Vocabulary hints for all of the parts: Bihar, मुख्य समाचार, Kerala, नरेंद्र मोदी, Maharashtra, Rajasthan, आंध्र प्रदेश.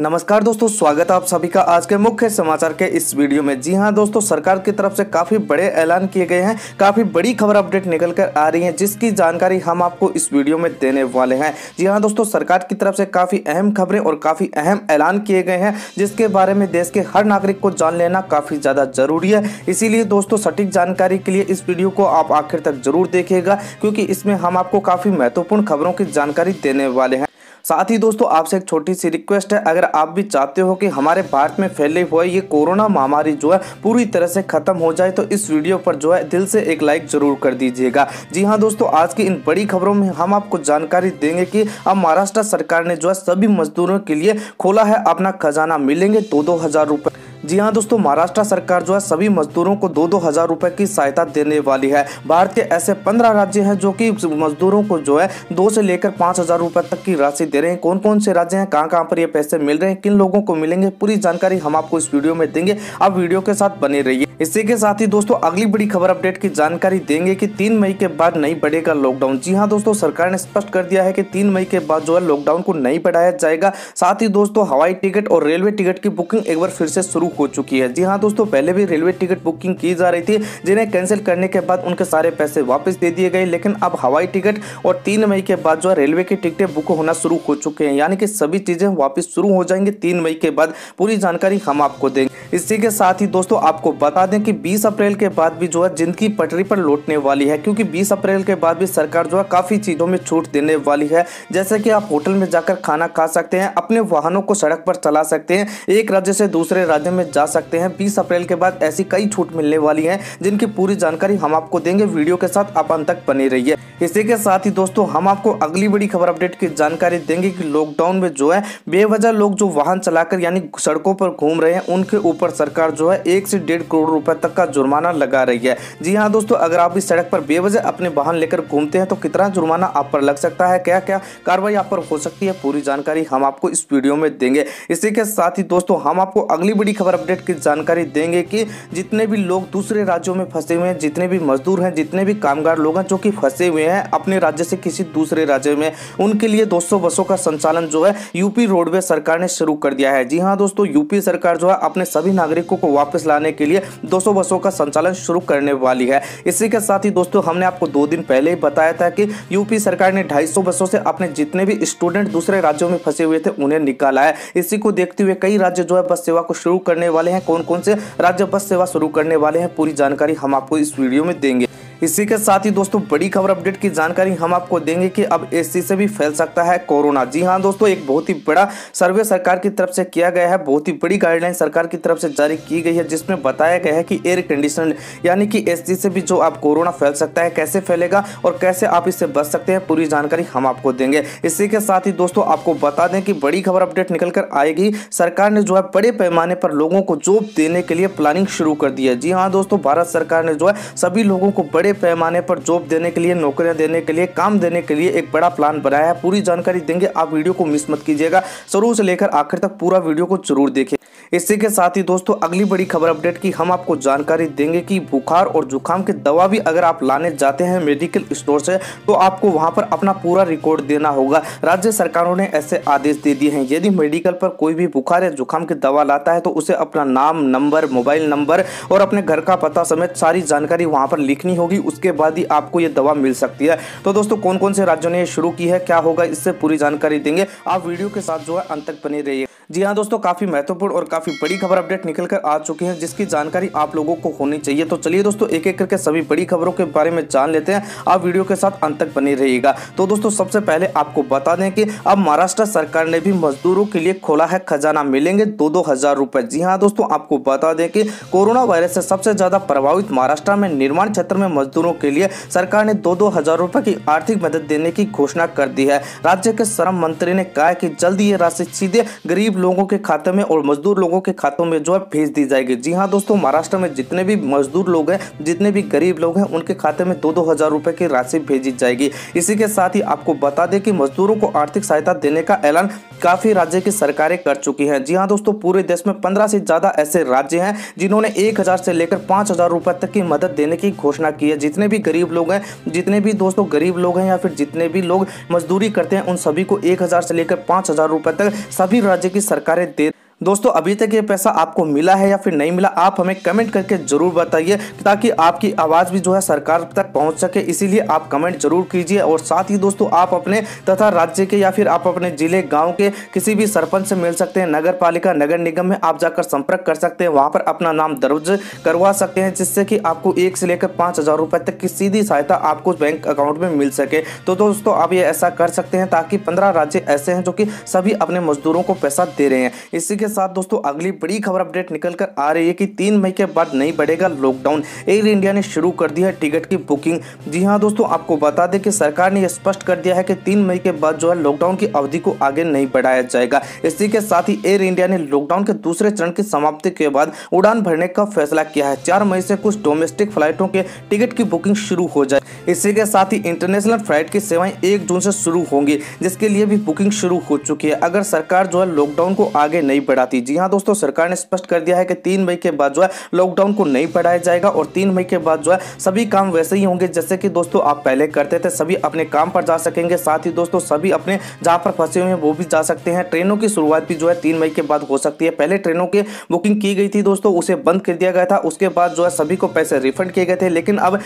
नमस्कार दोस्तों, स्वागत है आप सभी का आज के मुख्य समाचार के इस वीडियो में। जी हां दोस्तों, सरकार की तरफ से काफ़ी बड़े ऐलान किए गए हैं, काफ़ी बड़ी खबर अपडेट निकल कर आ रही है जिसकी जानकारी हम आपको इस वीडियो में देने वाले हैं। जी हां दोस्तों, सरकार की तरफ से काफ़ी अहम खबरें और काफ़ी अहम ऐलान किए गए हैं जिसके बारे में देश के हर नागरिक को जान लेना काफ़ी ज़्यादा ज़रूरी है। इसीलिए दोस्तों, सटीक जानकारी के लिए इस वीडियो को आप आखिर तक जरूर देखिएगा क्योंकि इसमें हम आपको काफ़ी महत्वपूर्ण खबरों की जानकारी देने वाले हैं। साथ ही दोस्तों, आपसे एक छोटी सी रिक्वेस्ट है, अगर आप भी चाहते हो कि हमारे भारत में फैले हुए ये कोरोना महामारी जो है पूरी तरह से ख़त्म हो जाए तो इस वीडियो पर जो है दिल से एक लाइक ज़रूर कर दीजिएगा। जी हां दोस्तों, आज की इन बड़ी खबरों में हम आपको जानकारी देंगे कि अब महाराष्ट्र सरकार ने जो है सभी मजदूरों के लिए खोला है अपना खजाना, मिलेंगे 2-2 हज़ार रुपये। जी हां दोस्तों, महाराष्ट्र सरकार जो है सभी मजदूरों को 2-2 हज़ार रुपये की सहायता देने वाली है। भारत के ऐसे 15 राज्य हैं जो कि मजदूरों को जो है 2 से लेकर 5 हज़ार रुपये तक की राशि दे रहे हैं। कौन कौन से राज्य हैं, कहां कहां पर ये पैसे मिल रहे हैं, किन लोगों को मिलेंगे, पूरी जानकारी हम आपको इस वीडियो में देंगे। आप वीडियो के साथ बने रहिए। इसी के साथ ही दोस्तों, अगली बड़ी खबर अपडेट की जानकारी देंगे कि 3 मई के बाद नहीं बढ़ेगा लॉकडाउन। जी हां दोस्तों, सरकार ने स्पष्ट कर दिया है कि 3 मई के बाद जो है लॉकडाउन को नहीं बढ़ाया जाएगा। साथ ही दोस्तों, हवाई टिकट और रेलवे टिकट की बुकिंग एक बार फिर से शुरू हो चुकी है। जी हां दोस्तों, पहले भी रेलवे टिकट बुकिंग की जा रही थी जिन्हें कैंसिल करने के बाद उनके सारे पैसे वापस दे दिए गए, लेकिन अब हवाई टिकट और 3 मई के बाद जो है रेलवे की टिकटें बुक होना शुरू हो चुके हैं, यानी कि सभी चीजें वापस शुरू हो जाएंगी 3 मई के बाद। पूरी जानकारी हम आपको देंगे। इसी के साथ ही दोस्तों, आपको बता दें कि 20 अप्रैल के बाद भी जो है जिंदगी पटरी पर लौटने वाली है, क्योंकि 20 अप्रैल के बाद भी सरकार जो है काफ़ी चीज़ों में छूट देने वाली है, जैसे कि आप होटल में जाकर खाना खा सकते हैं, अपने वाहनों को सड़क पर चला सकते हैं, एक राज्य से दूसरे राज्य में जा सकते हैं। 20 अप्रैल के बाद ऐसी कई छूट मिलने वाली हैं जिनकी पूरी जानकारी हम आपको देंगे। वीडियो के साथ आप अंत तक बने रहिए। इसी के साथ ही दोस्तों, हम आपको अगली बड़ी खबर अपडेट की जानकारी देंगे कि लॉकडाउन में जो है बेवजह लोग जो वाहन चलाकर यानी सड़कों पर घूम रहे हैं उनके ऊपर सरकार जो है 1 से 1.5 करोड़ रुपए तक का जुर्माना लगा रही है। जी हां दोस्तों, अगर आप इस सड़क पर बेवजह अपने वाहन लेकर घूमते हैं तो कितना जुर्माना आप पर लग सकता है, क्या क्या कार्रवाई आप पर हो सकती है, पूरी जानकारी हम आपको इस वीडियो में देंगे। इसी के साथ ही दोस्तों, हम आपको अगली बड़ी खबर अपडेट की जानकारी देंगे कि जितने भी लोग दूसरे राज्यों में फंसे हुए हैं, जितने भी मजदूर हैं, जितने भी कामगार लोग हैं जो कि फंसे हुए हैं अपने राज्य से किसी दूसरे राज्य में, उनके लिए 200 बसों का संचालन जो है यूपी रोडवे सरकार ने शुरू कर दिया है। जी हां दोस्तों, यूपी सरकार जो है अपने सभी नागरिकों को वापस लाने के लिए 200 बसों का संचालन शुरू करने वाली है। इसी के साथ ही दोस्तों, हमने आपको 2 दिन पहले ही बताया था कि यूपी सरकार ने 250 बसों से अपने जितने भी स्टूडेंट दूसरे राज्यों में फंसे हुए थे उन्हें निकाला है। इसी को देखते हुए कई राज्य जो है बस सेवा को शुरू करने वाले हैं। कौन कौन से राज्य बस सेवा शुरू करने वाले हैं, पूरी जानकारी हम आपको इस वीडियो में देंगे। इसी के साथ ही दोस्तों, बड़ी खबर अपडेट की जानकारी हम आपको देंगे कि अब एसी से भी फैल सकता है कोरोना। जी हां दोस्तों, एक बहुत ही बड़ा सर्वे सरकार की तरफ से किया गया है, बहुत ही बड़ी गाइडलाइन सरकार की तरफ से जारी की गई है जिसमें बताया गया है कि एयर कंडीशनर यानी कि एसी से भी जो आप कोरोना फैल सकता है, कैसे फैलेगा और कैसे आप इससे बच सकते हैं, पूरी जानकारी हम आपको देंगे। इसी के साथ ही दोस्तों, आपको बता दें कि बड़ी खबर अपडेट निकल कर आएगी, सरकार ने जो है बड़े पैमाने पर लोगों को जॉब देने के लिए प्लानिंग शुरू कर दी है। जी हाँ दोस्तों, भारत सरकार ने जो है सभी लोगों को बड़े पैमाने पर जॉब देने के लिए, नौकरियां देने के लिए, काम देने के लिए एक बड़ा प्लान बनाया है। पूरी जानकारी देंगे, आप वीडियो को मिस मत कीजिएगा, शुरू से लेकर आखिर तक पूरा वीडियो को जरूर देखें। इसी के साथ ही दोस्तों, अगली बड़ी खबर अपडेट की हम आपको जानकारी देंगे कि बुखार और जुकाम की दवा भी अगर आप लाने जाते हैं मेडिकल स्टोर से तो आपको वहां पर अपना पूरा रिकॉर्ड देना होगा। राज्य सरकारों ने ऐसे आदेश दे दिए हैं। यदि मेडिकल पर कोई भी बुखार या जुकाम की दवा लाता है तो उसे अपना नाम, नंबर, मोबाइल नंबर और अपने घर का पता समेत सारी जानकारी वहां पर लिखनी होगी, उसके बाद ही आपको ये दवा मिल सकती है। तो दोस्तों, कौन कौन से राज्यों ने ये शुरू की है, क्या होगा, इससे पूरी जानकारी देंगे। आप वीडियो के साथ जो है अंत तक बने रहिए। जी हाँ दोस्तों, काफ़ी महत्वपूर्ण और काफ़ी बड़ी खबर अपडेट निकल कर आ चुकी है जिसकी जानकारी आप लोगों को होनी चाहिए। तो चलिए दोस्तों, एक एक करके सभी बड़ी खबरों के बारे में जान लेते हैं। आप वीडियो के साथ अंत तक बने रहिएगा। तो दोस्तों, सबसे पहले आपको बता दें कि अब महाराष्ट्र सरकार ने भी मजदूरों के लिए खोला है खजाना, मिलेंगे 2-2 हज़ार रुपये। जी हाँ दोस्तों, आपको बता दें कि कोरोना वायरस से सबसे ज़्यादा प्रभावित महाराष्ट्र में निर्माण क्षेत्र में मजदूरों के लिए सरकार ने 2-2 हज़ार रुपये की आर्थिक मदद देने की घोषणा कर दी है। राज्य के श्रम मंत्री ने कहा कि जल्द ये राशि सीधे गरीब लोगों के खाते में और मजदूर लोगों के खातों में जो है भेज दी जाएगी। जी हां दोस्तों, महाराष्ट्र में जितने भी मजदूर लोग हैं, जितने भी गरीब लोग हैं, उनके खाते में 2-2 हज़ार रुपये की राशि भेजी जाएगी। इसी के साथ ही आपको बता दें कि मजदूरों को आर्थिक सहायता देने का ऐलान काफी राज्य की सरकारें कर चुकी हैं। जी हां दोस्तों, पूरे देश में 15 से ज़्यादा ऐसे राज्य हैं जिन्होंने 1 हज़ार से लेकर 5 हज़ार रुपये तक की मदद देने की घोषणा की है। जितने भी गरीब लोग हैं, जितने भी दोस्तों गरीब लोग हैं या फिर जितने भी लोग मजदूरी करते हैं, उन सभी को 1 हज़ार से लेकर 5 हज़ार रुपये तक सभी राज्य की सरकारें दे। दोस्तों अभी तक ये पैसा आपको मिला है या फिर नहीं मिला, आप हमें कमेंट करके जरूर बताइए ताकि आपकी आवाज़ भी जो है सरकार तक पहुंच सके, इसीलिए आप कमेंट जरूर कीजिए। और साथ ही दोस्तों आप अपने तथा राज्य के या फिर आप अपने ज़िले गांव के किसी भी सरपंच से मिल सकते हैं, नगर पालिका नगर निगम में आप जाकर संपर्क कर सकते हैं, वहाँ पर अपना नाम दर्ज करवा सकते हैं, जिससे कि आपको 1 से लेकर 5,000 रुपये तक की सीधी सहायता आपको बैंक अकाउंट में मिल सके। तो दोस्तों आप ये ऐसा कर सकते हैं ताकि 15 राज्य ऐसे हैं जो कि सभी अपने मजदूरों को पैसा दे रहे हैं। इसी के साथ दोस्तों अगली बड़ी खबर अपडेट निकलकर आ रही है कि 3 मई के बाद नहीं बढ़ेगा लॉकडाउन। एयर इंडिया ने शुरू कर दी है टिकट की बुकिंग। जी हाँ दोस्तों, आपको बता दें कि सरकार ने स्पष्ट कर दिया है कि 3 मई के बाद जो है लॉकडाउन की अवधि को आगे नहीं बढ़ाया जाएगा। इसी के साथ ही एयर इंडिया ने लॉकडाउन के दूसरे चरण की समाप्ति के बाद उड़ान भरने का फैसला किया है। 4 मई से कुछ डोमेस्टिक फ्लाइटों के टिकट की बुकिंग शुरू हो जाए। इसी के साथ ही इंटरनेशनल फ्लाइट की सेवाएं 1 जून से शुरू होंगी, जिसके लिए भी बुकिंग शुरू हो चुकी है। अगर सरकार जो है लॉकडाउन को आगे नहीं बढ़ाती। जी हाँ दोस्तों, सरकार ने स्पष्ट कर दिया है कि 3 मई के बाद जो है लॉकडाउन को नहीं बढ़ाया जाएगा और 3 मई के बाद जो है सभी काम वैसे ही होंगे जैसे कि दोस्तों आप पहले करते थे। सभी अपने काम पर जा सकेंगे, साथ ही दोस्तों सभी अपने जहाँ पर फंसे हुए हैं वो भी जा सकते हैं। ट्रेनों की शुरुआत भी जो है 3 मई के बाद हो सकती है। पहले ट्रेनों की बुकिंग की गई थी दोस्तों, उसे बंद कर दिया गया था, उसके बाद जो है सभी को पैसे रिफंड किए गए थे। लेकिन अब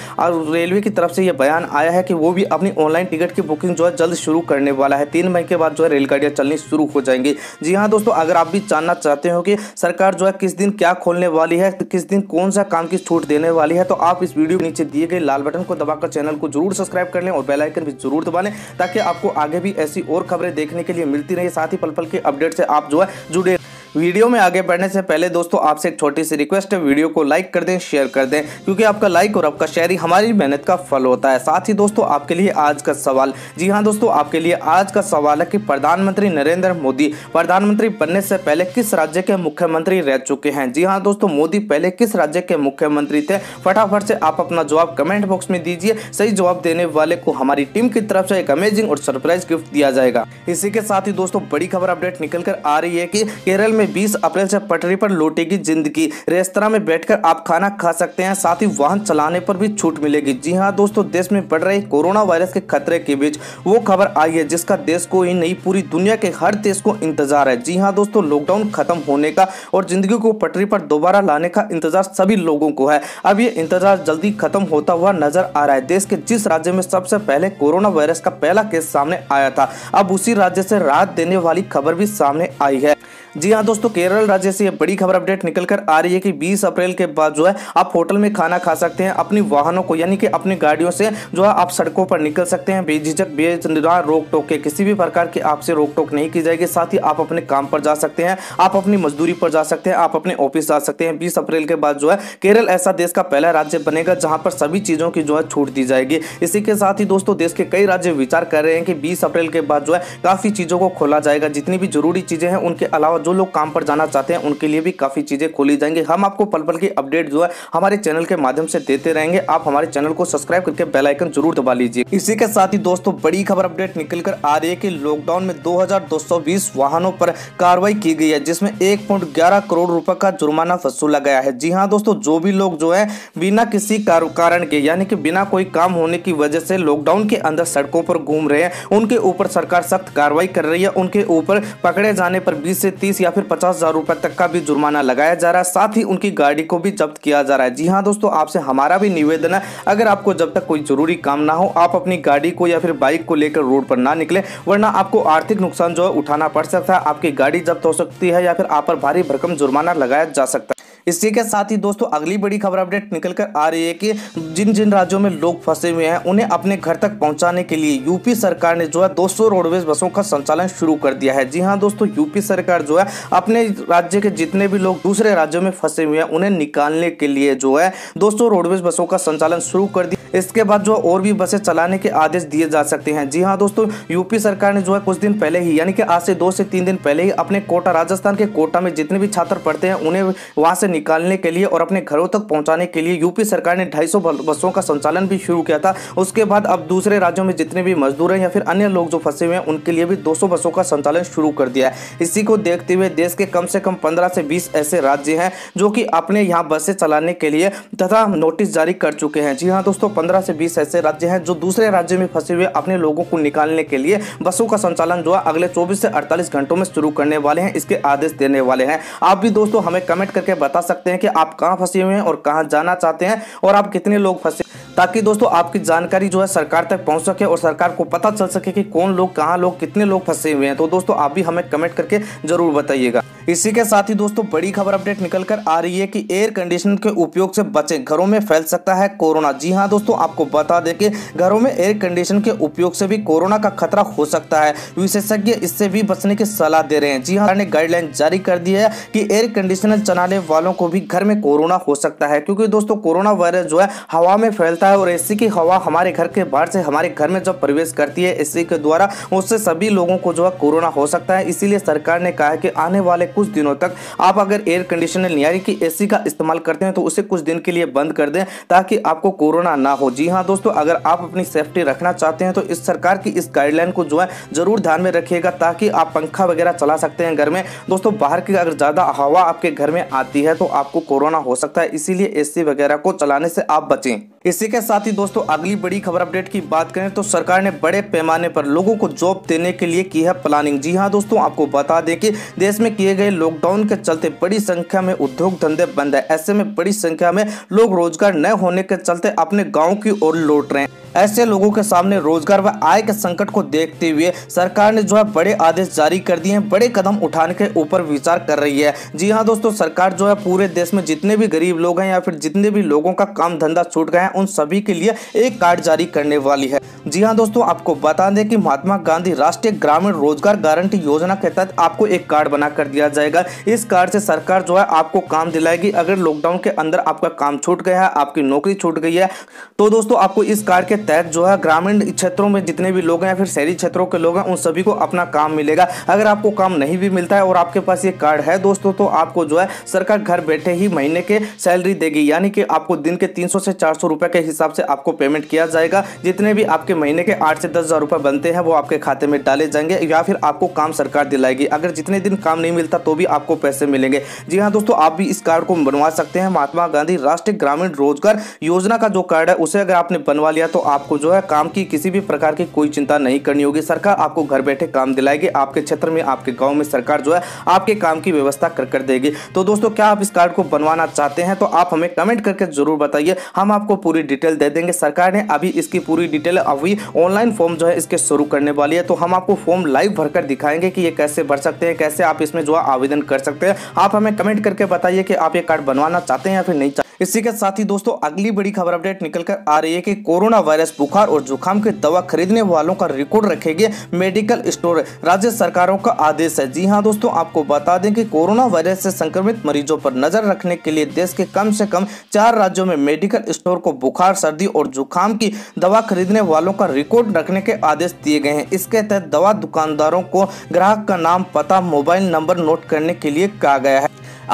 रेलवे की तरफ से यह बयान आया है कि वो भी अपनी ऑनलाइन टिकट की बुकिंग जो है जल्द शुरू करने वाला है। 3 मई के बाद जो है रेलगाड़ियाँ चलनी शुरू हो जाएंगी। जी हाँ दोस्तों, अगर आप भी जानना चाहते हो कि सरकार जो है किस दिन क्या खोलने वाली है, किस दिन कौन सा काम की छूट देने वाली है, तो आप इस वीडियो के नीचे दिए गए लाल बटन को दबाकर चैनल को जरूर सब्सक्राइब कर लें और बेल आइकन भी जरूर दबा लें ताकि आपको आगे भी ऐसी और खबरें देखने के लिए मिलती रहे। साथ ही पल पल के अपडेट से आप जो है जुड़े। वीडियो में आगे बढ़ने से पहले दोस्तों आपसे एक छोटी सी रिक्वेस्ट है, वीडियो को लाइक कर दें, शेयर कर दें, क्योंकि आपका लाइक और आपका शेयर ही हमारी मेहनत का फल होता है। साथ ही दोस्तों आपके लिए आज का सवाल, जी हाँ दोस्तों आपके लिए आज का सवाल है कि प्रधानमंत्री नरेंद्र मोदी प्रधानमंत्री बनने से पहले किस राज्य के मुख्यमंत्री रह चुके हैं। जी हाँ दोस्तों, मोदी पहले किस राज्य के मुख्यमंत्री थे। फटाफट से आप अपना जवाब कमेंट बॉक्स में दीजिए। सही जवाब देने वाले को हमारी टीम की तरफ से एक अमेजिंग और सरप्राइज गिफ्ट दिया जाएगा। इसी के साथ ही दोस्तों बड़ी खबर अपडेट निकल कर आ रही है कि केरल में 20 अप्रैल से पटरी पर लौटेगी जिंदगी। रेस्तरां में बैठकर आप खाना खा सकते हैं, साथ ही वाहन चलाने पर भी छूट मिलेगी। जी हां दोस्तों, देश में बढ़ रहे कोरोना वायरस के खतरे के बीच वो खबर आई है जिसका देश को ही नहीं पूरी दुनिया के हर देश को इंतजार है। जी हां दोस्तों, लॉकडाउन खत्म होने का और जिंदगी को पटरी पर दोबारा लाने का इंतजार सभी लोगों को है। अब ये इंतजार जल्दी खत्म होता हुआ नजर आ रहा है। देश के जिस राज्य में सबसे पहले कोरोना वायरस का पहला केस सामने आया था, अब उसी राज्य से राहत देने वाली खबर भी सामने आई है। जी हाँ दोस्तों, केरल राज्य से ये बड़ी खबर अपडेट निकल कर आ रही है कि 20 अप्रैल के बाद जो है आप होटल में खाना खा सकते हैं। अपनी वाहनों को यानी कि अपनी गाड़ियों से जो है आप सड़कों पर निकल सकते हैं बेझिझक बेनिराश रोक टोक के, किसी भी प्रकार की आपसे रोक टोक नहीं की जाएगी। साथ ही आप अपने काम पर जा सकते हैं, आप अपनी मजदूरी पर जा सकते हैं, आप अपने ऑफिस जा सकते हैं। 20 अप्रैल के बाद जो है केरल ऐसा देश का पहला राज्य बनेगा जहाँ पर सभी चीज़ों की जो है छूट दी जाएगी। इसी के साथ ही दोस्तों देश के कई राज्य विचार कर रहे हैं कि 20 अप्रैल के बाद जो है काफ़ी चीज़ों को खोला जाएगा। जितनी भी जरूरी चीज़ें हैं उनके अलावा जो लोग काम पर जाना चाहते हैं उनके लिए भी काफी चीजें खोली जाएंगी। हम आपको पल पल की अपडेट जो है हमारे चैनल के माध्यम से देते रहेंगे। आप हमारे चैनल को सब्सक्राइब करके बेल आइकन जरूर दबा लीजिए। इसी के साथ ही दोस्तों बड़ी खबर अपडेट निकल कर आ रही है कि लॉकडाउन में 2,220 वाहनों पर कार्रवाई की गई है, जिसमें 1.11 करोड़ रुपए का जुर्माना वसूला गया है। जी हाँ दोस्तों, जो भी लोग जो है बिना किसी कारण के यानी कि बिना कोई काम होने की वजह से लॉकडाउन के अंदर सड़कों पर घूम रहे हैं उनके ऊपर सरकार सख्त कार्रवाई कर रही है। उनके ऊपर पकड़े जाने पर 20 से 30 या फिर 50,000 रुपए तक का भी जुर्माना लगाया जा रहा है, साथ ही उनकी गाड़ी को भी जब्त किया जा रहा है। जी हाँ दोस्तों, आपसे हमारा भी निवेदन है, अगर आपको जब तक कोई जरूरी काम ना हो आप अपनी गाड़ी को या फिर बाइक को लेकर रोड पर ना निकले, वरना आपको आर्थिक नुकसान जो है उठाना पड़ सकता है। आपकी गाड़ी जब्त हो सकती है या फिर आप पर भारी भरकम जुर्माना लगाया जा सकता है। इसी के साथ ही दोस्तों अगली बड़ी खबर अपडेट निकल कर आ रही है कि जिन जिन राज्यों में लोग फंसे हुए हैं उन्हें अपने घर तक पहुंचाने के लिए यूपी सरकार ने जो है 200 रोडवेज बसों का संचालन शुरू कर दिया है। जी हाँ दोस्तों, यूपी सरकार जो है अपने राज्य के जितने भी लोग दूसरे राज्यों में फंसे हुए हैं उन्हें निकालने के लिए जो है 200 रोडवेज बसों का संचालन शुरू कर दिया। इसके बाद जो और भी बसें चलाने के आदेश दिए जा सकते हैं। जी हाँ दोस्तों, यूपी सरकार ने जो है कुछ दिन पहले ही यानी कि आज से 2 से 3 दिन पहले ही अपने कोटा राजस्थान के कोटा में जितने भी छात्र पढ़ते हैं उन्हें वहाँ से निकालने के लिए और अपने घरों तक पहुंचाने के लिए यूपी सरकार ने 250 बसों का संचालन भी शुरू किया था। उसके बाद अब दूसरे राज्यों में जितने भी मजदूर हैं या फिर अन्य लोग जो फंसे हुए हैं उनके लिए भी 200 बसों का संचालन शुरू कर दिया है। इसी को देखते हुए देश के कम से कम 15 से 20 ऐसे राज्य हैं जो कि अपने यहाँ बसें चलाने के लिए तथा नोटिस जारी कर चुके हैं। जी हाँ दोस्तों, 15 से 20 ऐसे राज्य हैं जो दूसरे राज्य में फंसे हुए अपने लोगों को निकालने के लिए बसों का संचालन जो है अगले 24 से 48 घंटों में शुरू करने वाले हैं, इसके आदेश देने वाले हैं। आप भी दोस्तों हमें कमेंट करके बता सकते हैं कि आप कहाँ फंसे हुए हैं और कहाँ जाना चाहते हैं और आप कितने लोग फंसे, ताकि दोस्तों आपकी जानकारी जो है सरकार तक पहुंच सके और सरकार को पता चल सके कि कौन लोग कहाँ लोग कितने लोग फंसे हुए हैं। तो दोस्तों आप भी हमें कमेंट करके जरूर बताइएगा। इसी के साथ ही दोस्तों बड़ी खबर अपडेट निकल कर आ रही है कि एयर कंडीशनर के उपयोग से बचें, घरों में फैल सकता है कोरोना। जी हाँ दोस्तों, आपको बता दें कि घरों में एयर कंडीशनर के उपयोग से भी कोरोना का खतरा हो सकता है। विशेषज्ञ इससे भी बचने की सलाह दे रहे हैं। जी हाँ, ने गाइडलाइन जारी कर दी है कि एयर कंडीशनर चलाने वालों को भी घर में कोरोना हो सकता है, क्योंकि दोस्तों कोरोना वायरस जो है हवा में फैलता है और एसी की हवा हमारे घर के बाहर से हमारे घर में जब प्रवेश करती है एसी के द्वारा, उससे सभी लोगों को जो है कोरोना हो सकता है। इसीलिए सरकार ने कहा है कि आने वाले कुछ दिनों तक आप अगर एयर कंडीशनर यानी कि एसी का इस्तेमाल करते हैं तो उसे कुछ दिन के लिए बंद कर दें ताकि आपको कोरोना ना हो। जी हाँ दोस्तों, अगर आप अपनी सेफ्टी रखना चाहते हैं तो इस सरकार की इस गाइडलाइन को जो है जरूर ध्यान में रखिएगा, ताकि आप पंखा वगैरह चला सकते हैं घर में। दोस्तों बाहर की अगर ज़्यादा हवा आपके घर में आती है तो आपको कोरोना हो सकता है, इसीलिए एसी वगैरह को चलाने से आप बचें। इसी के साथ ही दोस्तों अगली बड़ी खबर अपडेट की बात करें तो सरकार ने बड़े पैमाने पर लोगों को जॉब देने के लिए की है प्लानिंग। जी हाँ दोस्तों, आपको बता दें कि देश में किए गए लॉकडाउन के चलते बड़ी संख्या में उद्योग धंधे बंद है। ऐसे में बड़ी संख्या में लोग रोजगार न होने के चलते अपने गाँव की ओर लौट रहे हैं। ऐसे लोगों के सामने रोजगार व आय के संकट को देखते हुए सरकार ने जो है बड़े आदेश जारी कर दिए हैं, बड़े कदम उठाने के ऊपर विचार कर रही है। जी हाँ दोस्तों, सरकार जो है पूरे देश में जितने भी गरीब लोग हैं या फिर जितने भी लोगों का काम धंधा छूट गया है उन सभी के लिए एक कार्ड जारी करने वाली है। जी हाँ दोस्तों, आपको बता दें कि महात्मा गांधी राष्ट्रीय ग्रामीण रोजगार गारंटी योजना के तहत आपको एक कार्ड बना कर दिया जाएगा। इस कार्ड से सरकार जो है आपको काम दिलाएगी। अगर लॉकडाउन के अंदर आपका काम छूट गया है, आपकी नौकरी छूट गई है, तो दोस्तों आपको इस कार्ड के तहत जो है ग्रामीण क्षेत्रों में जितने भी लोग हैं या फिर शहरी क्षेत्रों के लोग हैं उन सभी को अपना काम मिलेगा। अगर आपको काम नहीं भी मिलता है और आपके पास ये कार्ड है दोस्तों, तो आपको जो है सरकार घर बैठे ही महीने के सैलरी देगी, यानी कि आपको दिन के 300 से 400 रुपए के हिसाब से आपको पेमेंट किया जाएगा। जितने भी आपके महीने के 8 से 10 हज़ार रुपये बनते हैं वो आपके खाते में डाले जाएंगे या फिर आपको काम सरकार दिलाएगी। अगर जितने दिन काम नहीं मिलता तो भी आपको पैसे मिलेंगे। जी हाँ दोस्तों, आप भी इस कार्ड को बनवा सकते हैं। महात्मा गांधी राष्ट्रीय ग्रामीण रोजगार योजना का जो कार्ड है उसे अगर आपने बनवा लिया तो आपको जो है काम की किसी भी प्रकार की कोई चिंता नहीं करनी होगी। सरकार आपको घर बैठे काम दिलाएगी। आपके क्षेत्र में, आपके गाँव में सरकार जो है आपके काम की व्यवस्था कर देगी। तो दोस्तों क्या आप इस कार्ड को बनवाना चाहते हैं? तो आप हमें कमेंट करके जरूर बताइए, हम आपको पूरी डिटेल दे देंगे। सरकार ने अभी इसकी पूरी डिटेल अभी ऑनलाइन फॉर्म जो है इसके शुरू करने वाली है, तो हम आपको फॉर्म लाइव भरकर दिखाएंगे कि ये कैसे भर सकते हैं, कैसे आप इसमें जो है आवेदन कर सकते हैं। आप हमें कमेंट करके बताइए कि आप ये कार्ड बनवाना चाहते हैं या फिर नहीं चाहते। इसी के साथ ही दोस्तों अगली बड़ी खबर अपडेट निकल कर आ रही है कि कोरोना वायरस बुखार और जुकाम की दवा खरीदने वालों का रिकॉर्ड रखेंगे मेडिकल स्टोर, राज्य सरकारों का आदेश है। जी हाँ दोस्तों, आपको बता दें कि कोरोना वायरस से संक्रमित मरीजों पर नजर रखने के लिए देश के कम से कम 4 राज्यों में मेडिकल स्टोर को बुखार, सर्दी और जुकाम की दवा खरीदने वालों का रिकॉर्ड रखने के आदेश दिए गए हैं। इसके तहत दवा दुकानदारों को ग्राहक का नाम, पता, मोबाइल नंबर नोट करने के लिए कहा गया है।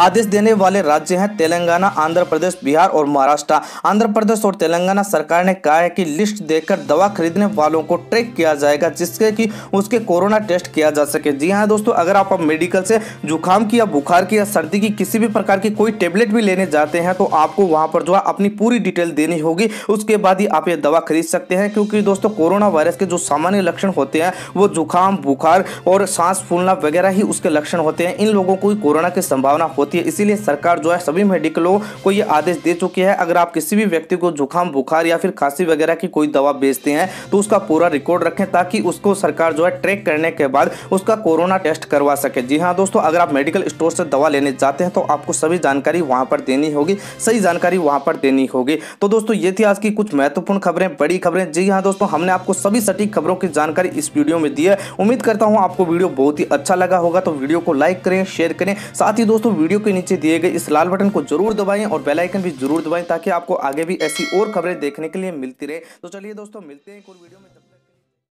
आदेश देने वाले राज्य हैं तेलंगाना, आंध्र प्रदेश, बिहार और महाराष्ट्र। आंध्र प्रदेश और तेलंगाना सरकार ने कहा है कि लिस्ट देकर दवा खरीदने वालों को ट्रैक किया जाएगा, जिससे कि उसके कोरोना टेस्ट किया जा सके। जी हाँ दोस्तों, अगर आप मेडिकल से जुकाम की या बुखार की या सर्दी की किसी भी प्रकार की कोई टेबलेट भी लेने जाते हैं तो आपको वहाँ पर जो है अपनी पूरी डिटेल देनी होगी, उसके बाद ही आप ये दवा खरीद सकते हैं। क्योंकि दोस्तों कोरोना वायरस के जो सामान्य लक्षण होते हैं वो जुकाम, बुखार और सांस फूलना वगैरह ही उसके लक्षण होते हैं। इन लोगों को कोरोना की संभावना होती है, इसीलिए सरकार जो है सभी मेडिकलों को ये आदेश दे चुकी है। अगर आप किसी भी व्यक्ति को जुकाम, बुखार या फिर खांसी वगैरह की कोई दवा बेचते हैं तो उसका पूरा रिकॉर्ड रखें, ताकि उसको सरकार जो है ट्रैक करने के बाद उसका कोरोना टेस्ट करवा सके। जी हाँ दोस्तों, अगर आप मेडिकल स्टोर से दवा लेने जाते हैं तो आपको सभी जानकारी वहाँ पर देनी होगी, सही जानकारी वहाँ पर देनी होगी। तो दोस्तों ये थी आज की कुछ महत्वपूर्ण खबरें, बड़ी खबरें। जी हाँ दोस्तों, हमने आपको सभी सटीक खबरों की जानकारी इस वीडियो में दी है। उम्मीद करता हूँ आपको वीडियो बहुत ही अच्छा लगा होगा। तो वीडियो को लाइक करें, शेयर करें, साथ ही दोस्तों वीडियो के नीचे दिए गए इस लाल बटन को जरूर दबाएं और बेल आइकन भी जरूर दबाएं, ताकि आपको आगे भी ऐसी और खबरें देखने के लिए मिलती रहे। तो चलिए दोस्तों, मिलते हैं एक और वीडियो में।